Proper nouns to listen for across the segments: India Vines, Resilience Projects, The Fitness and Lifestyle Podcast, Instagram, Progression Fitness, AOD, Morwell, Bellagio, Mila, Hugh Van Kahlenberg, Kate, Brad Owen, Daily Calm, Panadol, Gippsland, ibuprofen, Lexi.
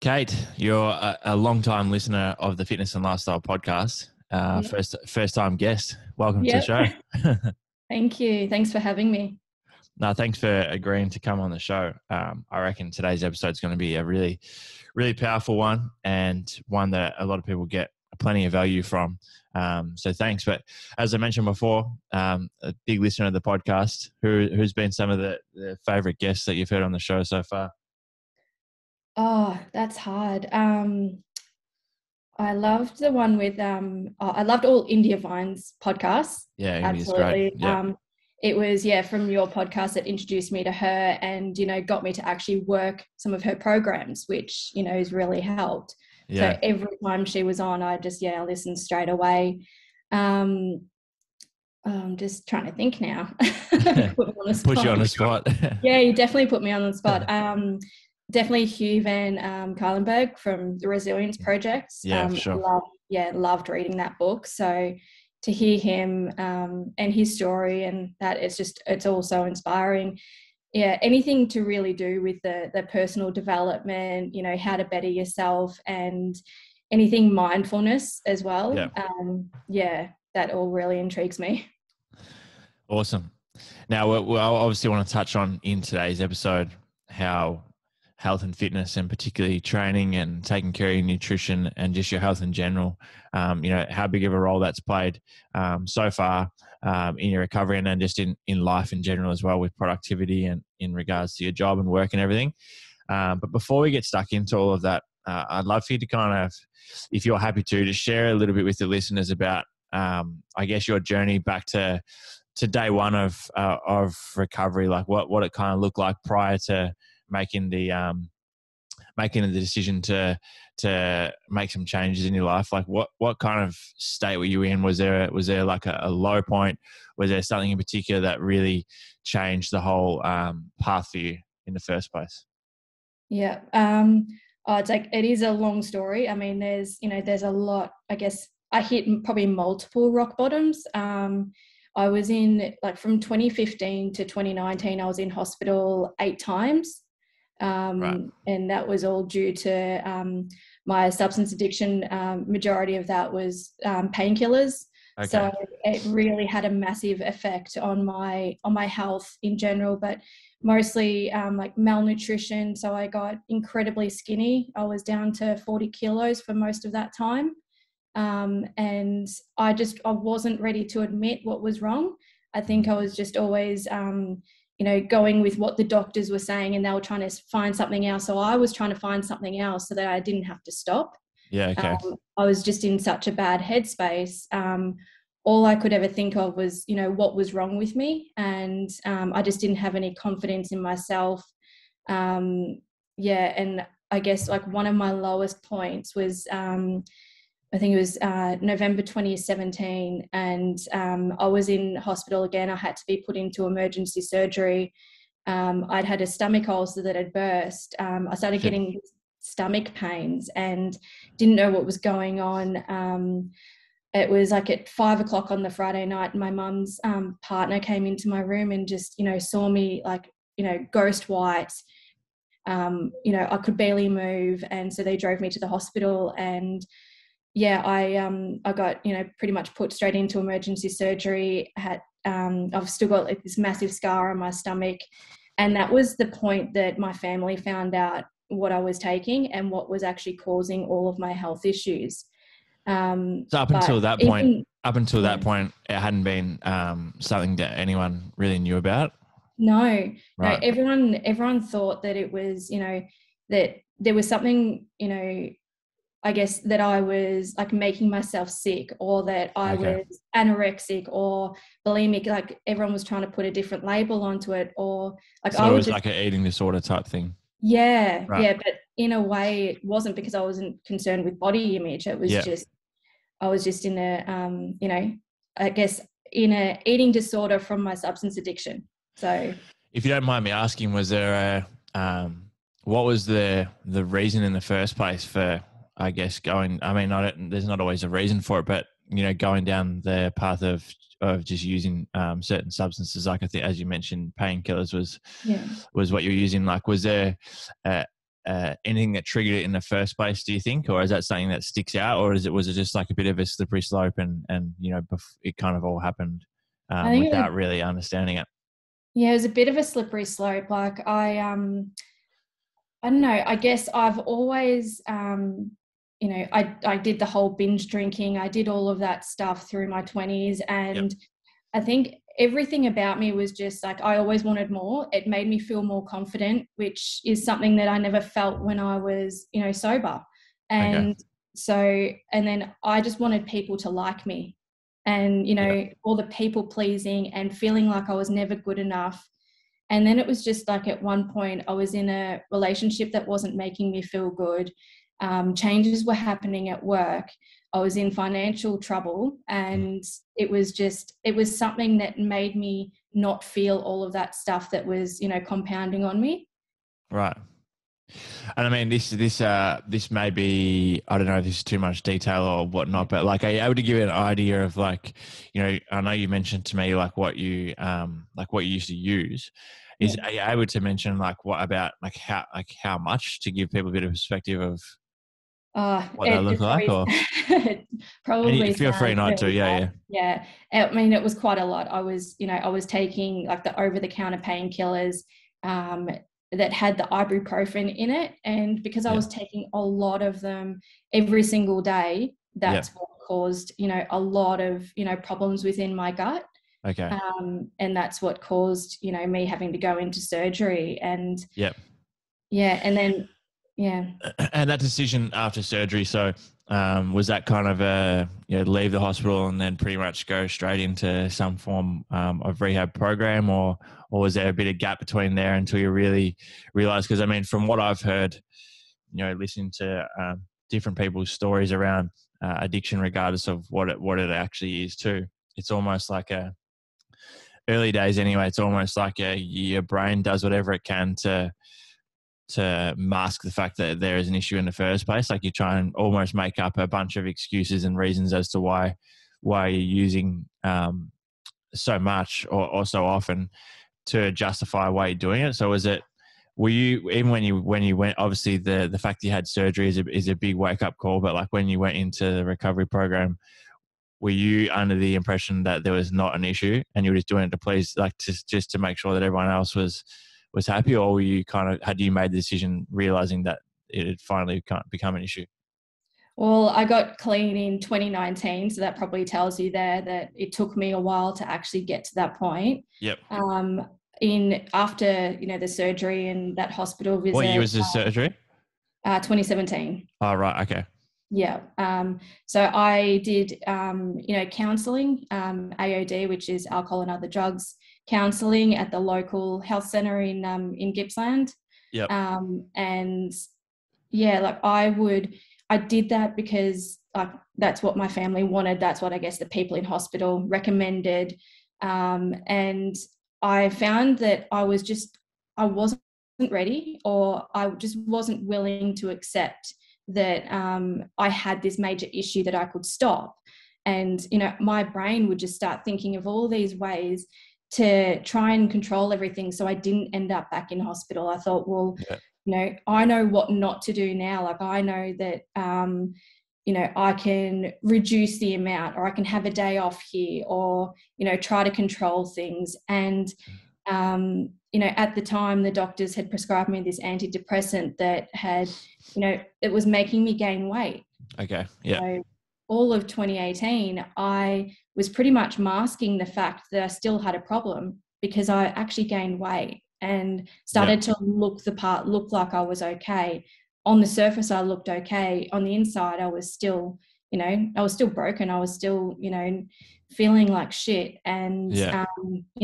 Kate, you're a long-time listener of the Fitness and Lifestyle Podcast. Yep. First-time guest. Welcome to the show. Thank you. Thanks for having me. No, thanks for agreeing to come on the show. I reckon today's episode is going to be a really, really powerful one, and one that a lot of people get plenty of value from. So thanks. But as I mentioned before, a big listener of the podcast, who's been some of the favorite guests that you've heard on the show so far? Oh, that's hard. I loved the one with, I loved all India Vines podcasts. Yeah, India's absolutely great. Yeah. It was, from your podcast that introduced me to her and, got me to actually work some of her programs, which, has really helped. Yeah. So every time she was on, I just, listened straight away. I'm just trying to think now. Put you on the spot. Yeah, you definitely put me on the spot. Definitely Hugh Van Kahlenberg from the Resilience Projects. Yeah, sure. Loved reading that book. So to hear him and his story and that, it's all so inspiring. Yeah, anything to really do with the personal development, how to better yourself and anything mindfulness as well. Yeah, that all really intrigues me. Awesome. Now, we obviously want to touch on in today's episode how health and fitness and particularly training and taking care of your nutrition and just your health in general, how big of a role that's played so far in your recovery and then just in life in general as well with productivity and in regards to your job and work and everything. But before we get stuck into all of that, I'd love for you to kind of, if you're happy to, just share a little bit with the listeners about, I guess, your journey back to day one of recovery, like what it kind of looked like prior to making the decision to make some changes in your life. Like what kind of state were you in? Was there like a low point? Was there something in particular that really changed the whole path for you in the first place? Yeah. It is a long story. I mean, there's a lot, I guess I hit probably multiple rock bottoms. I was in from 2015 to 2019, I was in hospital 8 times. Right. And that was all due to my substance addiction. Majority of that was painkillers. Okay. So it really had a massive effect on my health in general, but mostly malnutrition. So I got incredibly skinny. I was down to 40 kilos for most of that time. And I wasn't ready to admit what was wrong. I think I was just always, going with what the doctors were saying and they were trying to find something else. So I was trying to find something else so that I didn't have to stop. Yeah. Okay. I was just in such a bad headspace. All I could ever think of was, what was wrong with me. And, I just didn't have any confidence in myself. And I guess one of my lowest points was, I think it was November 2017, and I was in hospital again. I had to be put into emergency surgery. I'd had a stomach ulcer that had burst. I started getting stomach pains and didn't know what was going on. It was at 5:00 on the Friday night, and my mum's partner came into my room and just, saw me ghost white. I could barely move, and so they drove me to the hospital and. Yeah, I got, pretty much put straight into emergency surgery. I've still got this massive scar on my stomach. And that was the point that my family found out what I was taking and what was actually causing all of my health issues. So up until that point, it hadn't been something that anyone really knew about? No. Right. No, everyone thought that it was, that there was something, I guess that I was making myself sick or that I was anorexic or bulimic. Everyone was trying to put a different label onto it or so I was just, an eating disorder type thing. Yeah. Right. Yeah. But in a way it wasn't because I wasn't concerned with body image. It was just, I was just in a, I guess in a eating disorder from my substance addiction. So if you don't mind me asking, was there a, what was the reason in the first place for, I guess there's not always a reason for it, but going down the path of just using certain substances, I think as you mentioned, painkillers was what you were using. Was there anything that triggered it in the first place, do you think? Or is that something that sticks out? Or was it just like a bit of a slippery slope and you know, it kind of all happened without really understanding it? Yeah, it was a bit of a slippery slope. Like I don't know, I guess I've always, you know, I did the whole binge drinking. I did all of that stuff through my 20s. And yep. I think everything about me was just like, I always wanted more. It made me feel more confident, which is something that I never felt when I was, you know, sober. And so, and then I just wanted people to like me and, you know, all the people pleasing and feeling like I was never good enough. And then it was just like, at one point I was in a relationship that wasn't making me feel good. Changes were happening at work. I was in financial trouble, and it was something that made me not feel all of that stuff that was, you know, compounding on me. Right. And I mean, this may be, I don't know if this is too much detail or whatnot, but like, are you able to give an idea of like, you know, I know you mentioned to me like what you used to use. Are you able to mention like what about how much to give people a bit of perspective of what they look like, or probably feel free not to. Yeah. I mean, it was quite a lot. I was taking like the over-the-counter painkillers that had the ibuprofen in it, and because I was taking a lot of them every single day, that's what caused, you know, a lot of, you know, problems within my gut. Okay. And that's what caused, you know, me having to go into surgery and And that decision after surgery, so was that kind of a, you know, leave the hospital and then pretty much go straight into some form of rehab program, or was there a bit of gap between there until you really realised? Because I mean, from what I've heard, you know, listening to different people's stories around addiction, regardless of what it actually is too, it's almost like a, early days anyway, it's almost like a, your brain does whatever it can to mask the fact that there is an issue in the first place. Like you try and almost make up a bunch of excuses and reasons as to why you're using so much or so often to justify why you're doing it. So were you even when you went, obviously the fact you had surgery is a big wake up call, but like when you went into the recovery program, were you under the impression that there was not an issue and you were just doing it to please, like just to make sure that everyone else was happy, or were you kind of, had you made the decision realizing that it had finally become an issue? Well, I got clean in 2019, so that probably tells you there that it took me a while to actually get to that point. Yep. After, you know, the surgery and that hospital visit. What year was the surgery? 2017. Oh, right. Okay. Yeah. So I did, you know, counselling, AOD, which is alcohol and other drugs counselling at the local health centre in Gippsland. Yep. And yeah, like I did that because that's what my family wanted. That's what I guess the people in hospital recommended. And I found that I wasn't ready, or I just wasn't willing to accept that I had this major issue that I could stop. And, you know, my brain would just start thinking of all these ways to try and control everything so I didn't end up back in hospital. I thought, you know, I know what not to do now. Like I know that, you know, I can reduce the amount, or I can have a day off here, or, you know, try to control things. And, you know, at the time the doctors had prescribed me this antidepressant that had, you know, it was making me gain weight. Okay. Yeah. So, all of 2018, I was pretty much masking the fact that I still had a problem because I actually gained weight and started to look the part, look like I was okay. On the surface, I looked okay. On the inside, I was still, you know, I was still broken. I was still, you know, feeling like shit and, you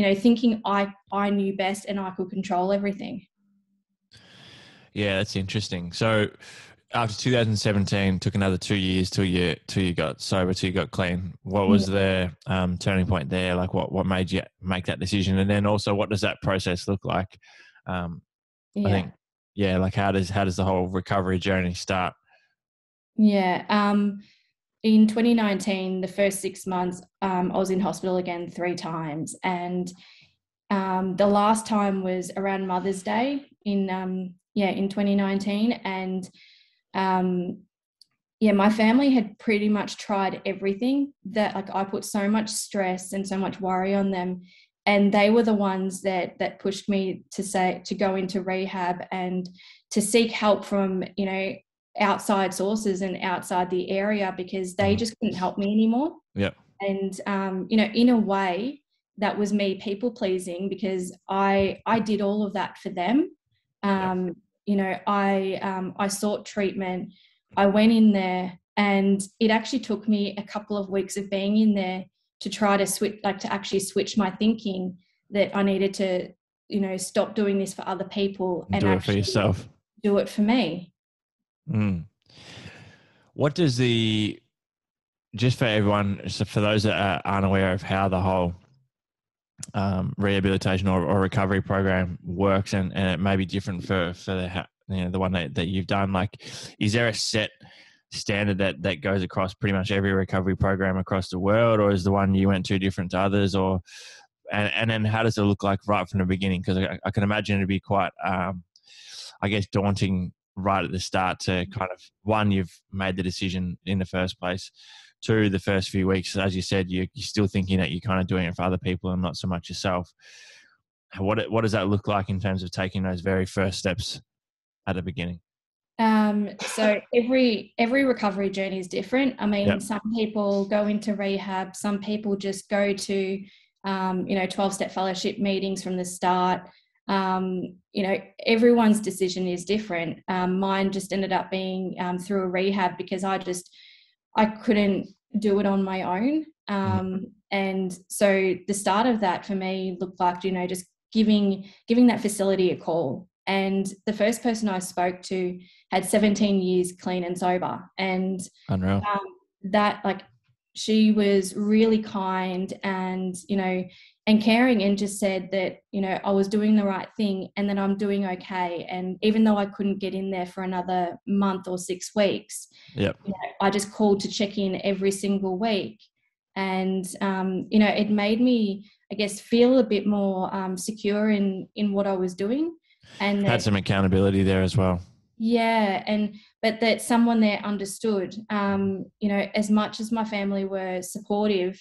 know, thinking I knew best and I could control everything. Yeah, that's interesting. So, after 2017, took another 2 years till you got sober, till you got clean. What was the turning point there? Like what made you make that decision? And then also, what does that process look like? I think, like how does the whole recovery journey start? Yeah. In 2019, the first 6 months, I was in hospital again 3 times. And the last time was around Mother's Day in in 2019. And my family had pretty much tried everything that, like, I put so much stress and so much worry on them. And they were the ones that pushed me to go into rehab and to seek help from, outside sources and outside the area, because they just couldn't help me anymore. Yeah. And, in a way that was me people pleasing, because I did all of that for them. I sought treatment. I went in there, and it actually took me a couple of weeks of being in there to try to switch my thinking that I needed to, stop doing this for other people and do it for yourself. Do it for me. Mm. What does just for everyone, so for those that aren't aware of how the whole rehabilitation or recovery program works, and it may be different for the one that you've done, like, is there a set standard that goes across pretty much every recovery program across the world, or is the one you went to different to others, or and then how does it look like right from the beginning? Because I can imagine it'd be quite daunting right at the start to kind of, one, you've made the decision in the first place, two, the first few weeks, as you said, you're still thinking that you're kind of doing it for other people and not so much yourself. What does that look like in terms of taking those very first steps at the beginning? So every recovery journey is different. I mean, Some people go into rehab, some people just go to 12-step fellowship meetings from the start. Everyone's decision is different. Mine just ended up being through a rehab, because I couldn't do it on my own. And so the start of that for me looked like, just giving that facility a call. And the first person I spoke to had 17 years clean and sober. And unreal. She was really kind and, and caring, and just said that, I was doing the right thing and that I'm doing okay. And even though I couldn't get in there for another month or 6 weeks, I just called to check in every single week. And, it made me, I guess, feel a bit more secure in what I was doing. And had some accountability there as well. Yeah. But that someone there understood, as much as my family were supportive,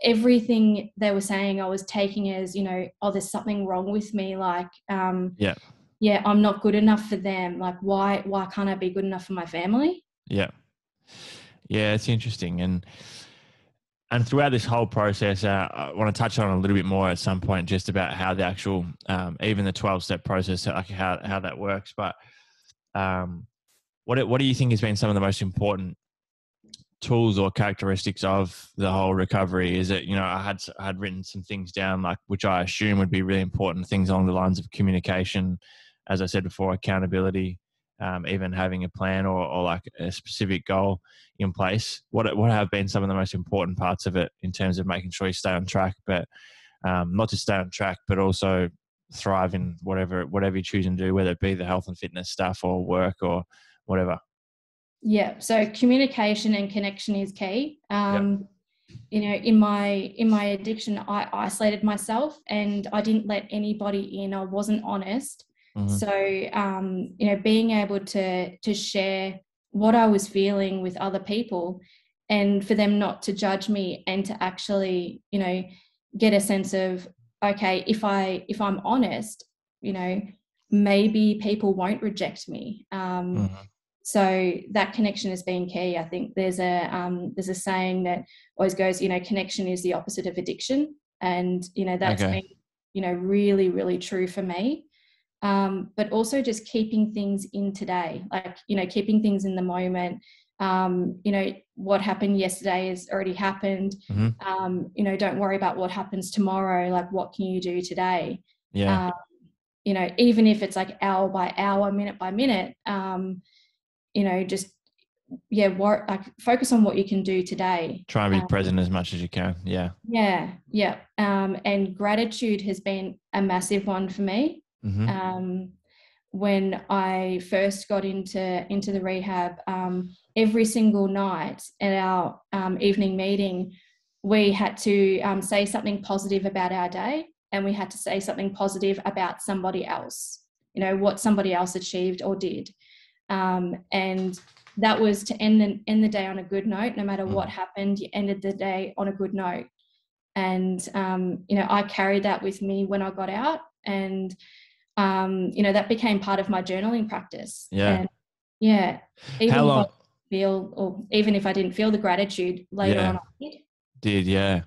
everything they were saying I was taking as, there's something wrong with me. Like, I'm not good enough for them. Like, why can't I be good enough for my family? Yeah. Yeah. It's interesting. And throughout this whole process, I want to touch on a little bit more at some point, just about how the actual, even the 12-step process, like how that works. But what do you think has been some of the most important tools or characteristics of the whole recovery? Is it, I had written some things down, like, which I assume would be really important, things along the lines of communication, as I said before, accountability, even having a plan or like a specific goal in place. What have been some of the most important parts of it in terms of making sure you stay on track, but not just stay on track, but also thrive in whatever you choose and do, whether it be the health and fitness stuff or work or whatever? Yeah. So communication and connection is key. In my addiction, I isolated myself and I didn't let anybody in. I wasn't honest. So, being able to share what I was feeling with other people, and for them not to judge me, and to actually, get a sense of, okay, if I'm honest, maybe people won't reject me. So that connection has been key. I think there's a saying that always goes, connection is the opposite of addiction. And, that's been, really, really true for me. But also just keeping things in today, like, keeping things in the moment. What happened yesterday has already happened. Don't worry about what happens tomorrow. Like, what can you do today? Yeah. Even if it's like hour by hour, minute by minute, focus on what you can do today. Try and be present as much as you can. Yeah. Yeah. Yeah. And gratitude has been a massive one for me. When I first got into the rehab, every single night at our evening meeting, we had to say something positive about our day, and we had to say something positive about somebody else. you know, what somebody else achieved or did. And that was to end the day on a good note. No matter what happened, you ended the day on a good note. And, you know, I carried that with me when I got out, and, you know, that became part of my journaling practice. Yeah. And, yeah. Even how long? Even if I didn't feel the gratitude later on, I did. Yeah.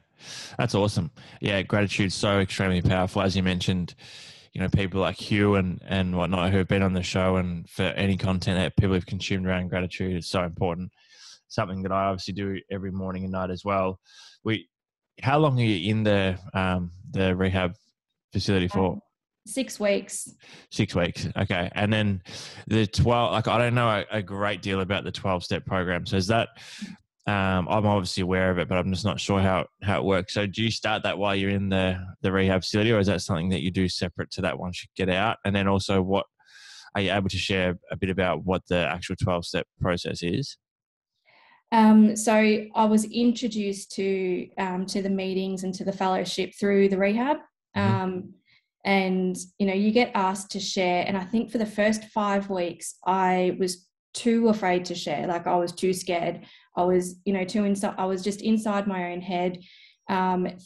That's awesome. Yeah. Gratitude's so extremely powerful. As you mentioned, you know, people like Hugh and whatnot who've been on the show, and for any content that people have consumed around gratitude, is so important. Something that I obviously do every morning and night as well. How long are you in the rehab facility for? 6 weeks. 6 weeks. Okay. And then the 12, like, I don't know a great deal about the 12-step program. So is that, I'm obviously aware of it, but I'm just not sure how it works. So do you start that while you're in the rehab facility, or is that something that you do separate to that once you get out? And then also, what are you able to share a bit about what the actual 12-step process is? So I was introduced to the meetings and to the fellowship through the rehab. And, you know, you get asked to share. And I think for the first 5 weeks, I was too afraid to share. Like, I was too scared. I was, you know, I was just inside my own head,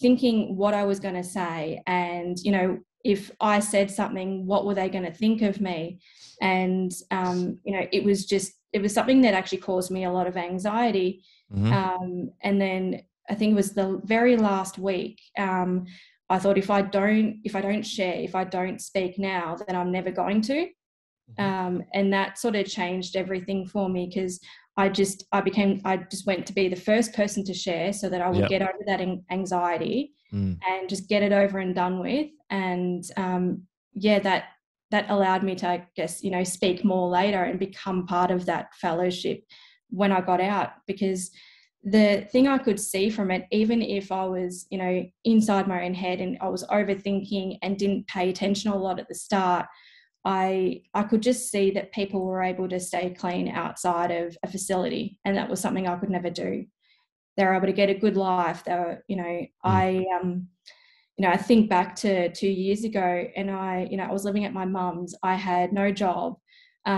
thinking what I was going to say. And, you know, if I said something, what were they going to think of me? And, you know, it was something that actually caused me a lot of anxiety. And then I think it was the very last week, I thought, if I don't speak now, then I'm never going to. And that sort of changed everything for me, because I just went to be the first person to share, so that I would get over that anxiety and just get it over and done with. And that allowed me to, I guess, you know, speak more later and become part of that fellowship when I got out. Because the thing I could see from it, even if I was, you know, inside my own head and I was overthinking and didn't pay attention a lot at the start, I could just see that people were able to stay clean outside of a facility, and that was something I could never do. They were able to get a good life. They were, you know, you know, I think back to 2 years ago, and I was living at my mum's. I had no job. You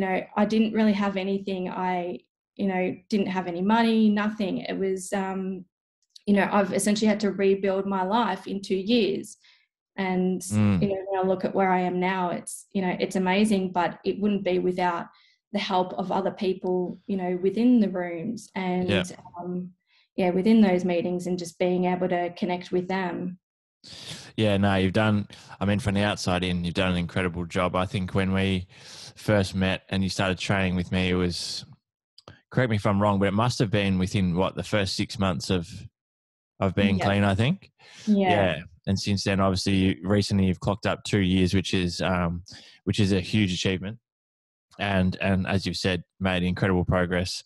know, I didn't really have anything. I, you know, didn't have any money, nothing. It was, you know, I've essentially had to rebuild my life in 2 years. And, you know, when I look at where I am now, it's, you know, it's amazing, but it wouldn't be without the help of other people, you know, within the rooms and, within those meetings, and just being able to connect with them. Yeah, no, from the outside in, you've done an incredible job. I think when we first met and you started training with me, it was, correct me if I'm wrong, but it must have been within the first 6 months of being clean, I think. Yeah. And since then, obviously, recently you've clocked up 2 years, which is a huge achievement. And as you've said, made incredible progress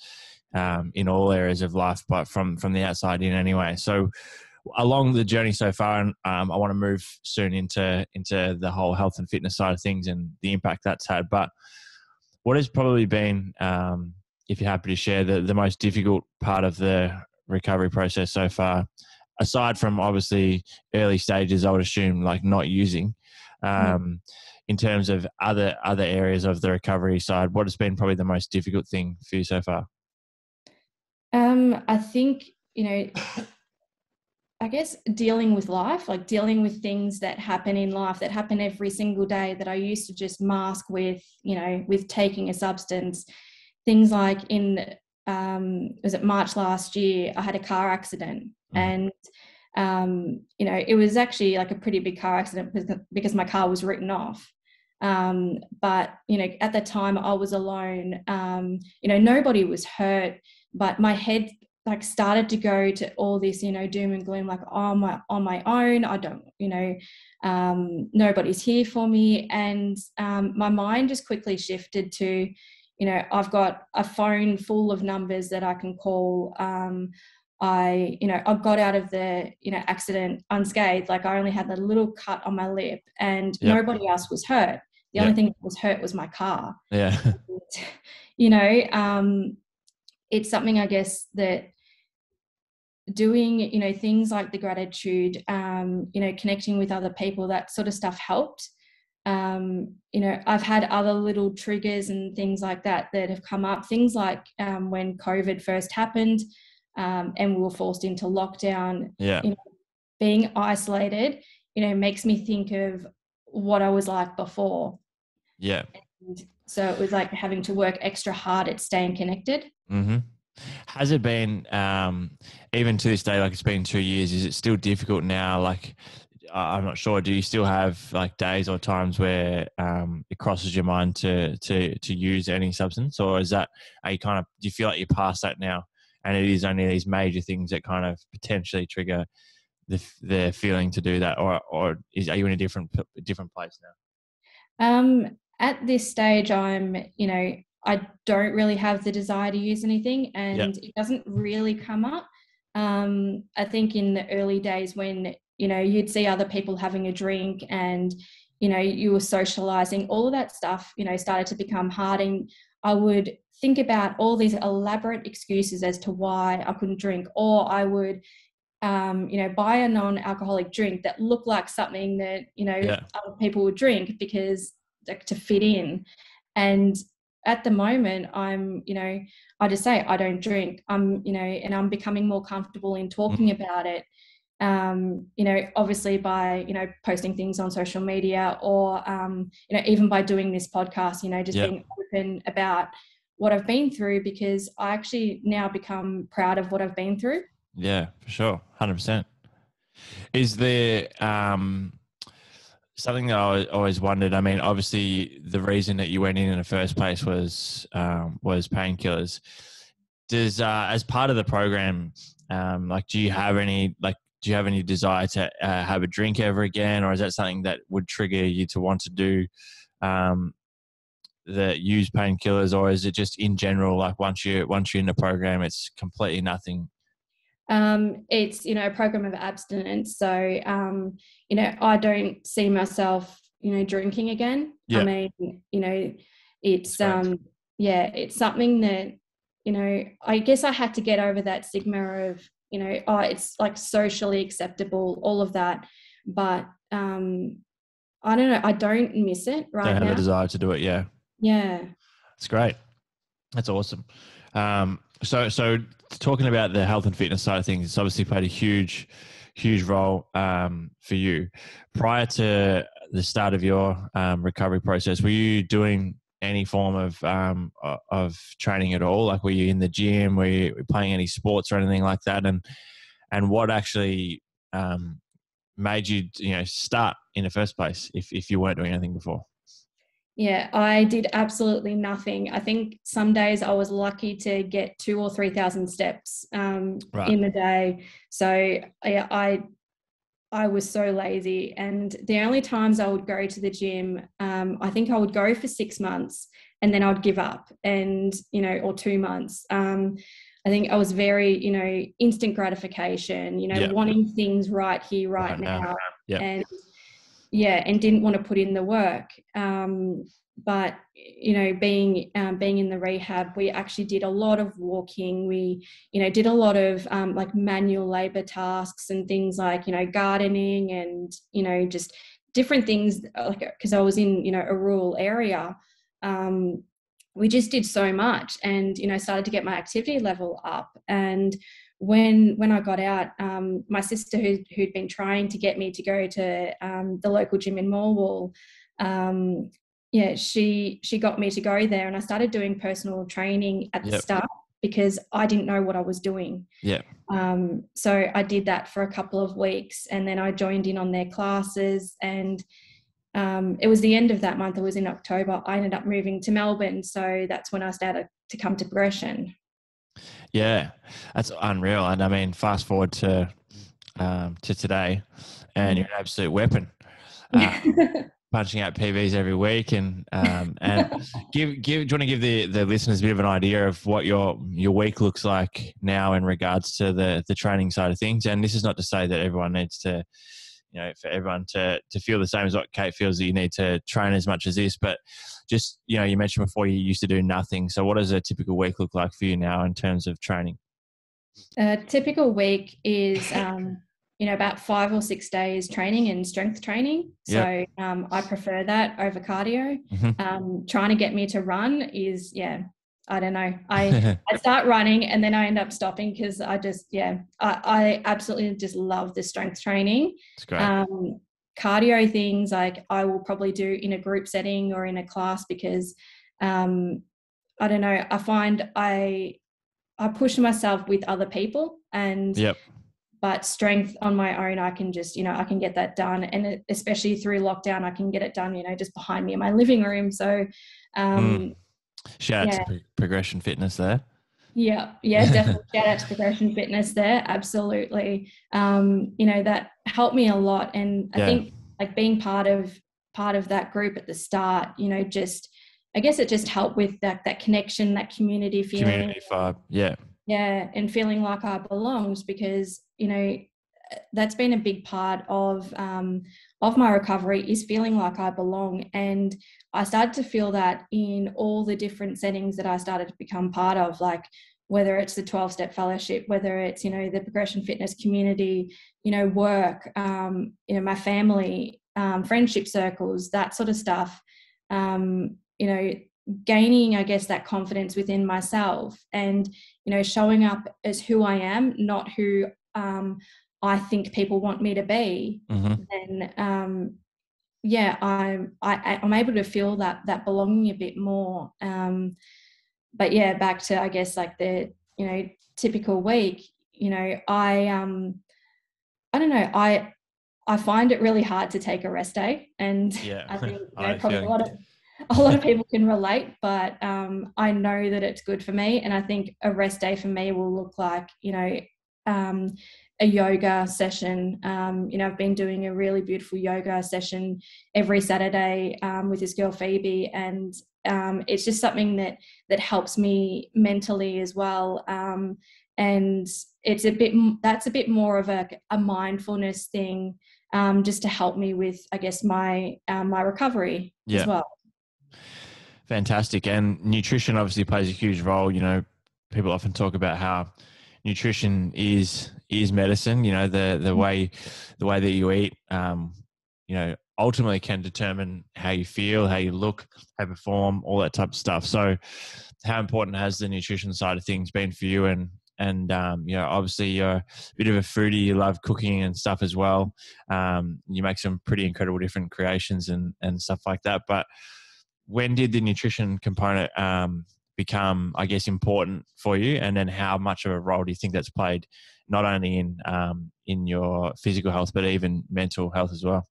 in all areas of life, but from the outside in anyway. So along the journey so far, and I want to move soon into the whole health and fitness side of things and the impact that's had. But what has probably been, if you're happy to share, the most difficult part of the recovery process so far, aside from obviously early stages, I would assume, like not using, in terms of other areas of the recovery side, what has been probably the most difficult thing for you so far? I think, you know, I guess dealing with life, like dealing with things that happen in life, that happen every single day, that I used to just mask with, you know, with taking a substance. Things like in, was it March last year, I had a car accident. And, you know, it was actually like a pretty big car accident because my car was written off. But, you know, at the time I was alone, you know, nobody was hurt, but my head like started to go to all this, you know, doom and gloom, like, oh, on my own, I don't, you know, nobody's here for me. And my mind just quickly shifted to, you know, I've got a phone full of numbers that I can call. You know, I got out of the, you know, accident unscathed. Like, I only had a little cut on my lip and nobody else was hurt. The only thing that was hurt was my car. Yeah. You know, it's something, I guess, that doing, you know, things like the gratitude, you know, connecting with other people, that sort of stuff helped. you know, I've had other little triggers and things like that that have come up, things like when COVID first happened and we were forced into lockdown. Yeah. You know, being isolated, you know, makes me think of what I was like before. Yeah. And so it was like having to work extra hard at staying connected. Mm-hmm. Has it been, even to this day, like it's been 2 years, is it still difficult now? Like, I'm not sure. Do you still have like days or times where it crosses your mind to use any substance, or is that, are you kind of, do you feel like you're past that now and it is only these major things that kind of potentially trigger the feeling to do that, or is, are you in a different place now? At this stage, I'm, you know, I don't really have the desire to use anything, and yep. It doesn't really come up. I think in the early days when, you know, you'd see other people having a drink and, you know, you were socializing, all of that stuff, you know, started to become hard. And I would think about all these elaborate excuses as to why I couldn't drink, or I would, you know, buy a non-alcoholic drink that looked like something that, you know, yeah. other people would drink because like to fit in. And at the moment, I'm, you know, I just say I don't drink. I'm, you know, and I'm becoming more comfortable in talking about it. You know, obviously by, you know, posting things on social media, or, you know, even by doing this podcast, you know, just yep. being open about what I've been through, because I actually now become proud of what I've been through. Yeah, for sure. 100%. Is there, something that I always wondered, I mean, obviously the reason that you went in the first place was painkillers. Does, as part of the program, like, do you have any desire to have a drink ever again? Or is that something that would trigger you to want to do, use painkillers? Or is it just in general, like once you're in the program, it's completely nothing? It's, you know, a program of abstinence. So, you know, I don't see myself, you know, drinking again. Yeah. I mean, you know, it's, yeah, it's something that, you know, I guess I had to get over that stigma of, you know, oh, it's like socially acceptable, all of that. But, I don't know. I don't miss it right now. Don't have a desire to do it. Yeah. Yeah. That's great. That's awesome. So talking about the health and fitness side of things, it's obviously played a huge role for you. Prior to the start of your recovery process, were you doing any form of training at all? Like, were you in the gym? Were you playing any sports or anything like that? And what actually made you, you know, start in the first place if you weren't doing anything before? Yeah, I did absolutely nothing. I think some days I was lucky to get 2,000 or 3,000 steps right. in the day. So I was so lazy. And the only times I would go to the gym, I think I would go for 6 months and then I would give up, and, you know, or 2 months. I think I was very, you know, instant gratification, you know, yep. wanting things right here, right now. Yep. And didn't want to put in the work. But, you know, being in the rehab, we actually did a lot of walking. We, you know, did a lot of like manual labor tasks and things like, you know, gardening and, you know, just different things, like, because I was in, you know, a rural area. We just did so much, and, you know, started to get my activity level up. And when I got out, my sister who'd been trying to get me to go to the local gym in Morwell, she got me to go there, and I started doing personal training at the yep. start because I didn't know what I was doing. Yeah. So I did that for a couple of weeks, and then I joined in on their classes, and it was the end of that month. It was in October. I ended up moving to Melbourne. So that's when I started to come to Progression. Yeah, that's unreal. And I mean, fast forward to today, and you're an absolute weapon, punching out PBs every week. And do you want to give the listeners a bit of an idea of what your week looks like now in regards to the training side of things? And this is not to say that everyone needs to, you know, for everyone to feel the same as what Kate feels, that you need to train as much as this, but just, you know, you mentioned before you used to do nothing. So what does a typical week look like for you now in terms of training? A typical week is, you know, about 5 or 6 days training and strength training. Yep. So I prefer that over cardio. Mm-hmm. Trying to get me to run is, yeah, I don't know. I start running and then I end up stopping because I just, yeah, I absolutely just love the strength training. It's great. Cardio things like I will probably do in a group setting or in a class because I don't know, I find I push myself with other people and yep. But strength on my own, I can just, you know, I can get that done. And it, especially through lockdown, I can get it done, you know, just behind me in my living room. So shout out to Progression Fitness there. Yeah. Yeah, definitely. Shout out to Progression Fitness there. Absolutely. You know, that helped me a lot. And I think like being part of that group at the start, you know, just, I guess it just helped with that connection, that community feeling. Community vibe. Yeah. Yeah, and feeling like I belonged because, you know, that's been a big part of my recovery is feeling like I belong. And I started to feel that in all the different settings that I started to become part of, like whether it's the 12-step fellowship, whether it's, you know, the Progression Fitness community, you know, work, you know, my family, friendship circles, that sort of stuff, you know, gaining, I guess, that confidence within myself and, you know, showing up as who I am, not who I think people want me to be. Mm-hmm. Then, yeah, I'm able to feel that belonging a bit more. But yeah, back to, I guess, like the, you know, typical week, you know, I don't know, I find it really hard to take a rest day, and yeah. I think, you know, a lot of people can relate, but I know that it's good for me. And I think a rest day for me will look like, you know, a yoga session. You know, I've been doing a really beautiful yoga session every Saturday with this girl, Phoebe. And it's just something that helps me mentally as well. And it's a bit more of a mindfulness thing, just to help me with, I guess, my recovery as well. Fantastic. And nutrition obviously plays a huge role. You know, people often talk about how nutrition is medicine. You know, the way that you eat, you know, ultimately can determine how you feel, how you look, how you perform, all that type of stuff. So how important has the nutrition side of things been for you? And you know, obviously you're a bit of a foodie, you love cooking and stuff as well. You make some pretty incredible different creations and stuff like that. But when did the nutrition component become, I guess, important for you? And then how much of a role do you think that's played, not only in your physical health, but even mental health as well?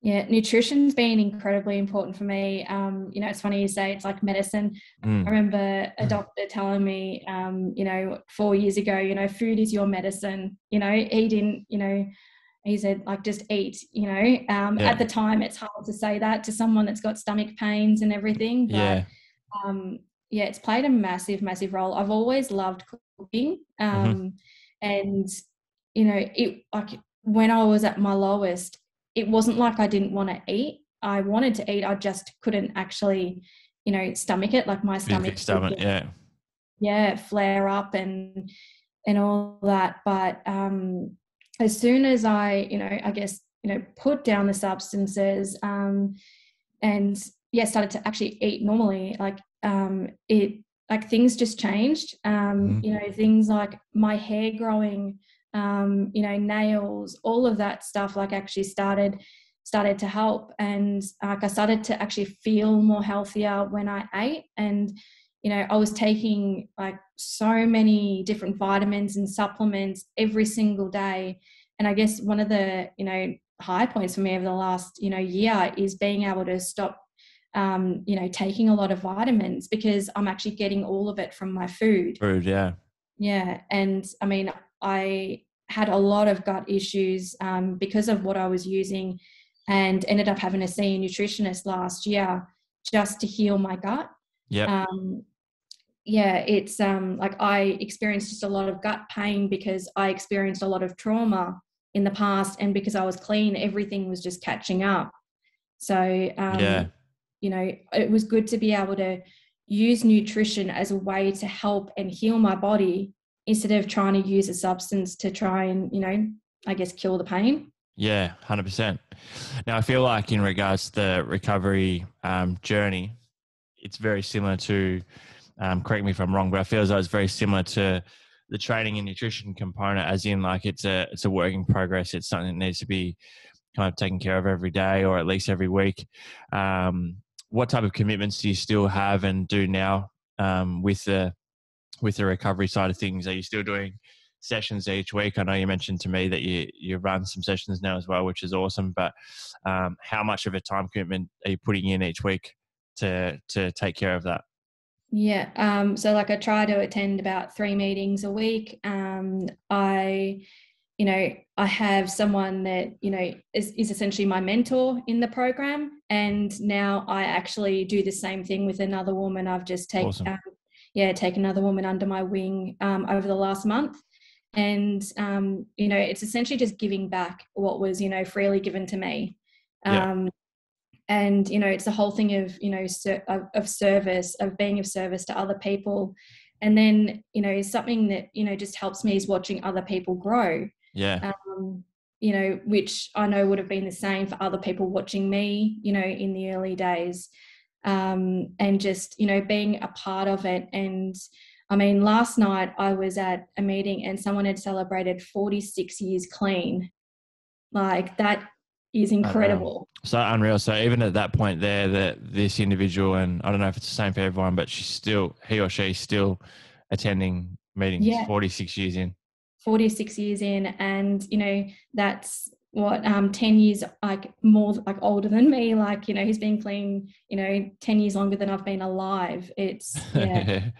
Yeah, nutrition's been incredibly important for me. You know, it's funny you say it's like medicine. I remember a doctor telling me, you know, 4 years ago, you know, food is your medicine. You know, he didn't, you know, he said, like, just eat, you know. At the time, it's hard to say that to someone that's got stomach pains and everything. But, yeah, it's played a massive, massive role. I've always loved cooking. And, you know, it, like, when I was at my lowest, it wasn't like I didn't want to eat. I wanted to eat. I just couldn't actually, you know, stomach it. Like, my stomach would, yeah, flare up and all that. But, as soon as I, you know, I guess, you know, put down the substances and, yeah, started to actually eat normally, like things just changed. You know, things like my hair growing, you know, nails, all of that stuff, like, actually started to help. And like, I started to actually feel more healthier when I ate. And, you know, I was taking like so many different vitamins and supplements every single day. And I guess one of the, you know, high points for me over the last, you know, year is being able to stop, you know, taking a lot of vitamins because I'm actually getting all of it from my food. Yeah. Yeah. And I mean, I had a lot of gut issues because of what I was using, and ended up having to see a nutritionist last year just to heal my gut. Yeah, it's like, I experienced just a lot of gut pain because I experienced a lot of trauma in the past, and because I was clean, everything was just catching up. So, you know, it was good to be able to use nutrition as a way to help and heal my body instead of trying to use a substance to try and, you know, I guess kill the pain. Yeah, 100%. Now, I feel like in regards to the recovery journey, it's very similar to, correct me if I'm wrong, but I feel as though it's very similar to the training and nutrition component, as in like it's a work in progress. It's something that needs to be kind of taken care of every day or at least every week. What type of commitments do you still have and do now with the recovery side of things? Are you still doing sessions each week? I know you mentioned to me that you run some sessions now as well, which is awesome, but how much of a time commitment are you putting in each week to take care of that? Yeah, so like I try to attend about 3 meetings a week. I have someone that, you know, is essentially my mentor in the program, and now I actually do the same thing with another woman. I've just taken awesome. Take another woman under my wing over the last month. And, you know, it's essentially just giving back what was, you know, freely given to me. And, you know, it's the whole thing of, you know, of service, of being of service to other people. And then, you know, something that, you know, just helps me is watching other people grow. Yeah. You know, which I know would have been the same for other people watching me, you know, in the early days. And just, you know, being a part of it. And I mean, last night I was at a meeting and someone had celebrated 46 years clean. Like, that is incredible. Unreal. So even at that point there, that this individual, and I don't know if it's the same for everyone, but he or she's still attending meetings. Yeah. 46 years in. And, you know, that's what, 10 years, like, more like older than me. Like, you know, he's been clean, you know, 10 years longer than I've been alive. It's, yeah.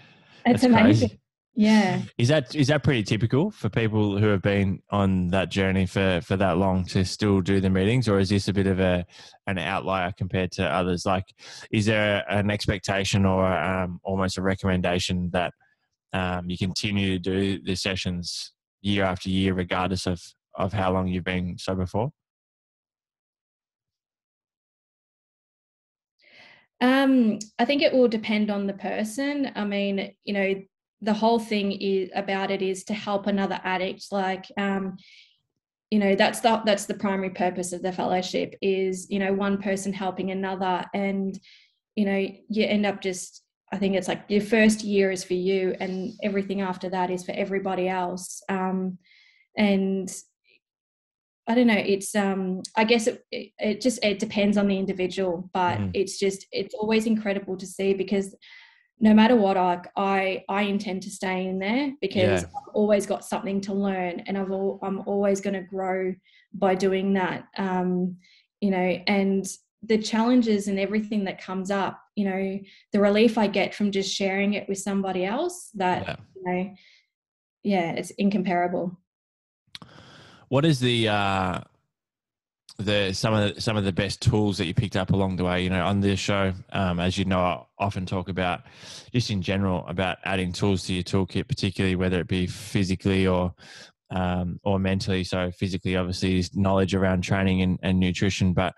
That's amazing. Crazy. Yeah. Is that pretty typical for people who have been on that journey for that long to still do the meetings, or is this a bit of an outlier compared to others? Like, is there an expectation or almost a recommendation that you continue to do the sessions year after year, regardless of how long you've been sober for? I think it will depend on the person. I mean, you know, the whole thing is to help another addict. Like, you know, that's the primary purpose of the fellowship is, you know, one person helping another. And, you know, you end up just, I think it's like your first year is for you and everything after that is for everybody else. And I don't know, it's, I guess it depends on the individual, but it's always incredible to see, because no matter what, I intend to stay in there because I've always got something to learn, and I'm always going to grow by doing that. You know, and the challenges and everything that comes up, you know, the relief I get from just sharing it with somebody else, that, you know, it's incomparable. What is some of the best tools that you picked up along the way? You know, on this show, as you know, I often talk about, just in general, about adding tools to your toolkit, particularly whether it be physically or mentally. So physically, obviously, is knowledge around training and nutrition, but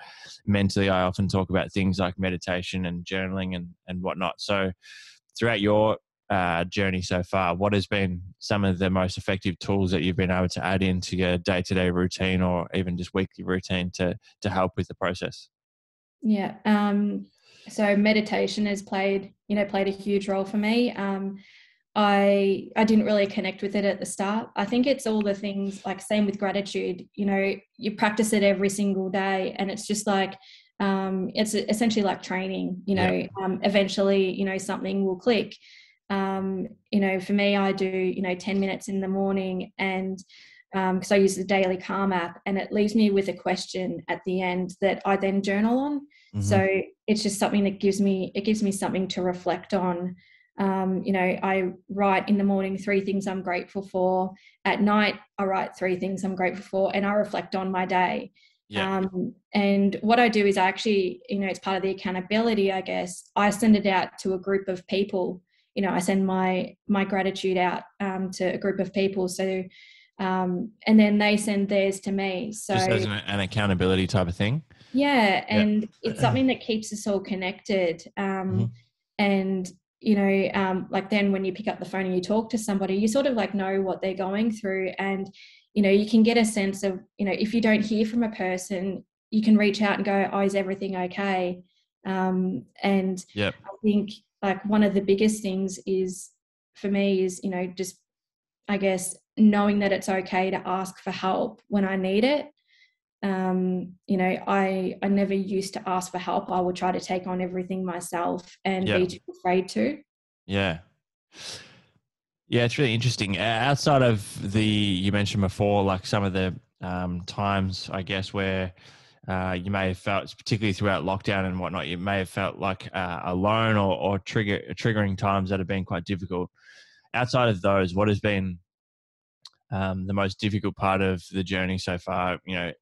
mentally, I often talk about things like meditation and journaling and whatnot. So throughout your journey so far, what has been some of the most effective tools that you've been able to add into your day-to-day routine or even just weekly routine to help with the process? Yeah. So meditation has played a huge role for me. I didn't really connect with it at the start. I think it's all the things, like, same with gratitude, you know, you practice it every single day, and it's just like, it's essentially like training, you know, eventually, you know, something will click. You know, for me, I do, you know, 10 minutes in the morning, and because I use the Daily Calm app, and it leaves me with a question at the end that I then journal on. Mm-hmm. So it's just something that gives me something to reflect on. You know, I write in the morning 3 things I'm grateful for. At night, I write 3 things I'm grateful for, and I reflect on my day. Yeah. And what I do is I actually, you know, it's part of the accountability, I guess. I send it out to a group of people. You know, I send my gratitude out to a group of people. So, and then they send theirs to me. So just as an accountability type of thing. Yeah, and it's something that keeps us all connected. And you know, like then when you pick up the phone and you talk to somebody, you sort of like know what they're going through. And, you know, you can get a sense of, you know, if you don't hear from a person, you can reach out and go, oh, is everything okay? And yep. I think like one of the biggest things is for me is, you know, just, I guess, knowing that it's okay to ask for help when I need it. You know, I never used to ask for help. I would try to take on everything myself and yep. be too afraid to. Yeah. Yeah, it's really interesting. Outside of the, you mentioned before, like some of the times, I guess, where you may have felt, particularly throughout lockdown and whatnot, you may have felt like alone or triggering times that have been quite difficult. Outside of those, what has been the most difficult part of the journey so far? You know,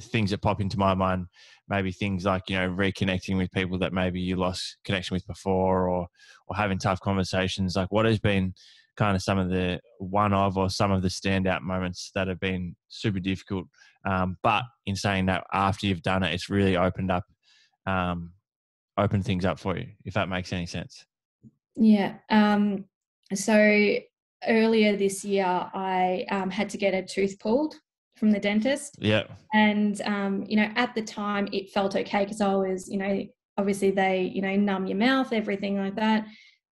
things that pop into my mind, maybe things like, you know, reconnecting with people that maybe you lost connection with before, or having tough conversations. Like, what has been kind of some of the standout moments that have been super difficult? But in saying that, after you've done it, it's really opened things up for you, if that makes any sense. Yeah. So earlier this year, I had to get a tooth pulled from the dentist. Yeah. And, you know, at the time it felt okay because I was, you know, obviously they, you know, numb your mouth, everything like that.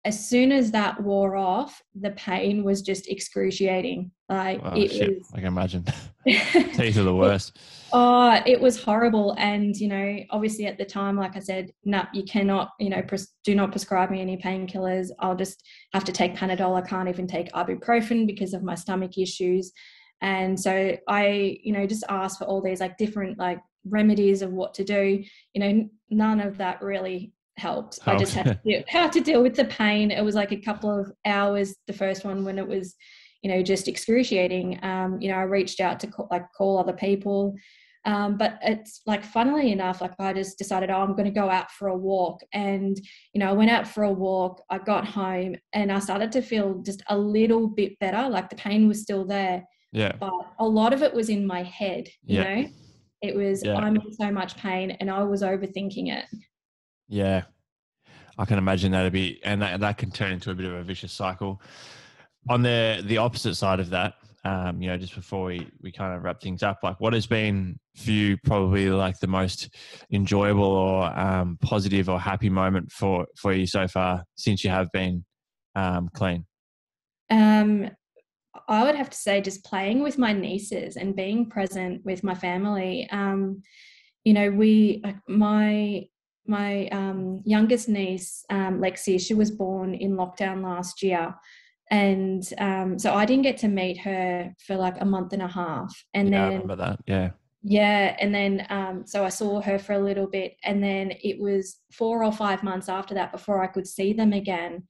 As soon as that wore off, the pain was just excruciating. Like, oh, it shit. Was, I can imagine. Teeth are the worst. Oh, it was horrible. And, you know, obviously at the time, like I said, no, you cannot, you know, do not prescribe me any painkillers. I'll just have to take Panadol. I can't even take ibuprofen because of my stomach issues. And so I, you know, just asked for all these like different like remedies of what to do. You know, none of that really helped. I just had how to deal with the pain. It was like a couple of hours, the first one, when it was, you know, just excruciating. You know, I reached out to call other people. But it's like, funnily enough, like I just decided, oh, I'm going to go out for a walk. And, you know, I went out for a walk, I got home and I started to feel just a little bit better. Like the pain was still there. Yeah. But a lot of it was in my head, you yeah. know, it was, yeah. I'm in so much pain and I was overthinking it. Yeah, I can imagine that'd be, and that can turn into a bit of a vicious cycle. On the opposite side of that, you know, just before we kind of wrap things up, like what has been for you probably like the most enjoyable or positive or happy moment for you so far since you have been clean? I would have to say just playing with my nieces and being present with my family. You know, my youngest niece, Lexi, she was born in lockdown last year. And so I didn't get to meet her for like a month and a half. And then I remember that, yeah. Yeah. And then so I saw her for a little bit. And then it was 4 or 5 months after that before I could see them again.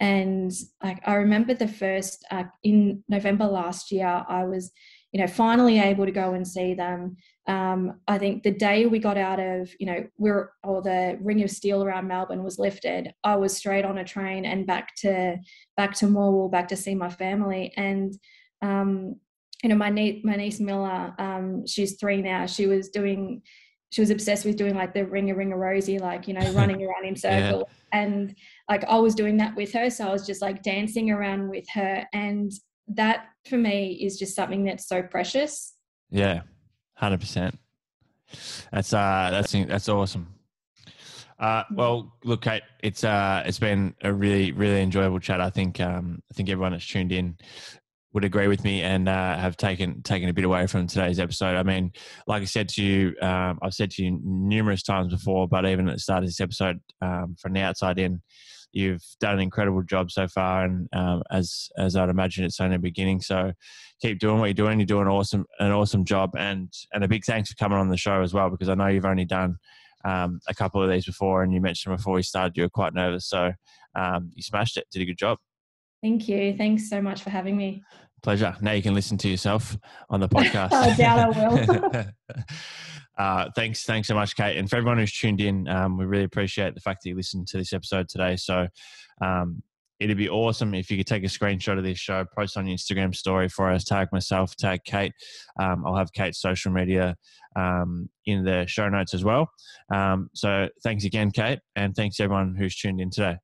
And like I remember the first, in November last year, I was, you know, finally able to go and see them. I think the day we got out of, you know, the Ring of Steel around Melbourne was lifted, I was straight on a train and back to Morwell, back to see my family. And, you know, my niece Mila, she's 3 now. She was obsessed with doing like the Ring-a-Ring-a Rosie, like, you know, running around in circles. Yeah. And like, I was doing that with her. So I was just like dancing around with her. And that for me is just something that's so precious. Yeah. 100%. That's awesome. Well, look, Kate, it's been a really, really enjoyable chat. I think everyone that's tuned in would agree with me and have taken a bit away from today's episode. I mean, like I said to you, I've said to you numerous times before, but even at the start of this episode, from the outside in, you've done an incredible job so far, and as I'd imagine, it's only the beginning. So keep doing what you're doing. You're doing an awesome job, and a big thanks for coming on the show as well, because I know you've only done a couple of these before, and you mentioned before we started you were quite nervous. So you smashed it. Did a good job. Thank you. Thanks so much for having me. Pleasure. Now you can listen to yourself on the podcast. I doubt I will. Thanks so much, Kate. And for everyone who's tuned in, we really appreciate the fact that you listened to this episode today. So it'd be awesome if you could take a screenshot of this show, post on your Instagram story for us, tag myself, tag Kate. I'll have Kate's social media in the show notes as well. So thanks again, Kate. And thanks everyone who's tuned in today.